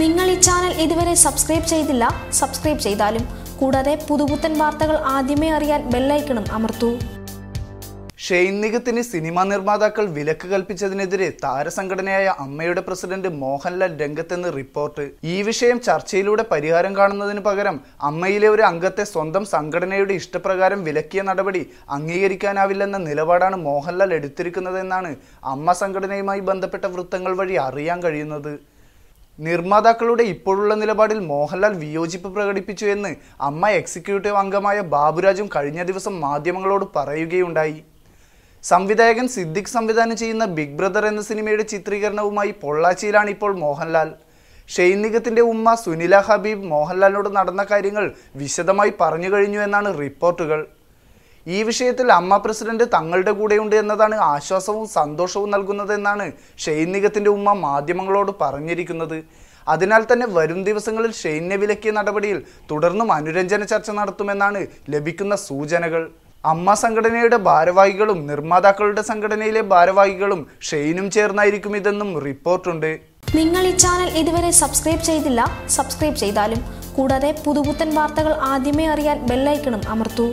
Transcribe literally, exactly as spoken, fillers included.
നിങ്ങൾ ഈ ചാനൽ ഇതുവരെ സബ്സ്ക്രൈബ് ചെയ്തില്ല, സബ്സ്ക്രൈബ് ചെയ്താലും. കൂടാതെ പുതുപുത്തൻ വാർത്തകൾ ആദ്യമേ അറിയാൻ ബെൽ ഐക്കണും അമർത്തൂ. ഷെയ്ൻ നിഗത്തിന് സിനിമാ നിർമ്മാതാക്കൾ വിലക്ക് കൽപ്പിച്ചതിനെതിരെ താരസംഘടനയായ അമ്മയുടെ പ്രസിഡന്റ് മോഹൻലാൽ രംഗത്തെന്ന് റിപ്പോർട്ട്. ഈ വിഷയം ചർച്ചയിലൂടെ പരിഹാരം കാണുന്നതിന് പകരം അമ്മയിലെ ഒരു അംഗത്തെ സ്വന്തം സംഘടനയുടെ ഇഷ്ടപ്രകാരം വിലക്കിയ നടപടി അംഗീകരിക്കാനാവില്ലെന്ന നിലപാടാണ് മോഹൻലാൽ എടുത്തിരിക്കുന്നതെന്നാണ് അമ്മ സംഘടനയുമായി ബന്ധപ്പെട്ട വൃത്തങ്ങൾ വഴി അറിയാൻ കഴിയുന്നത്. നിർമ്മാതാക്കളുടെ ഇപ്പോഴുള്ള നിലപാടിൽ മോഹൻലാൽ വിയോജിപ്പ് പ്രകടിപ്പിച്ചു എന്ന് അമ്മ എക്സിക്യൂട്ടീവ് അംഗമായ ബാബുരാജും കഴിഞ്ഞ ദിവസം മാധ്യമങ്ങളോട് പറയുകയുണ്ടായി. സംവിധായകൻ സിദ്ദിഖ് സംവിധാനം ചെയ്യുന്ന ബിഗ് ബ്രദർ എന്ന സിനിമയുടെ ചിത്രീകരണവുമായി പൊള്ളാച്ചിയിലാണ് ഇപ്പോൾ മോഹൻലാൽ. ഷെയ്ൻ നിഗത്തിൻ്റെ ഉമ്മ സുനില ഹബീബ് മോഹൻലാലിനോട് നടന്ന കാര്യങ്ങൾ വിശദമായി പറഞ്ഞു കഴിഞ്ഞു എന്നാണ് റിപ്പോർട്ടുകൾ. ഈ വിഷയത്തിൽ അമ്മ പ്രസിഡന്റ് തങ്ങളുടെ കൂടെയുണ്ട് എന്നതാണ് ആശ്വാസവും സന്തോഷവും നൽകുന്നതെന്നാണ് ഷെയ്ൻ നിഗത്തിൻ്റെ ഉമ്മ മാധ്യമങ്ങളോട് പറഞ്ഞിരിക്കുന്നത്. അതിനാൽ തന്നെ വരും ദിവസങ്ങളിൽ ഷെയ്നെ വിലക്കിയ നടപടിയിൽ തുടർന്നും അനുരഞ്ജന ചർച്ച നടത്തുമെന്നാണ് ലഭിക്കുന്ന സൂചനകൾ. അമ്മ സംഘടനയുടെ ഭാരവാഹികളും നിർമ്മാതാക്കളുടെ സംഘടനയിലെ ഭാരവാഹികളും ഷെയ്നും ചേർന്നായിരിക്കും ഇതെന്നും റിപ്പോർട്ടുണ്ട്. നിങ്ങൾ ഈ ചാനൽ ഇതുവരെ സബ്സ്ക്രൈബ് ചെയ്തില്ല, സബ്സ്ക്രൈബ് ചെയ്താലും. കൂടാതെ പുതുപുത്തൻ വാർത്തകൾ ആദ്യമേ അറിയാൻ ബെൽ ഐക്കണും അമർത്തൂ.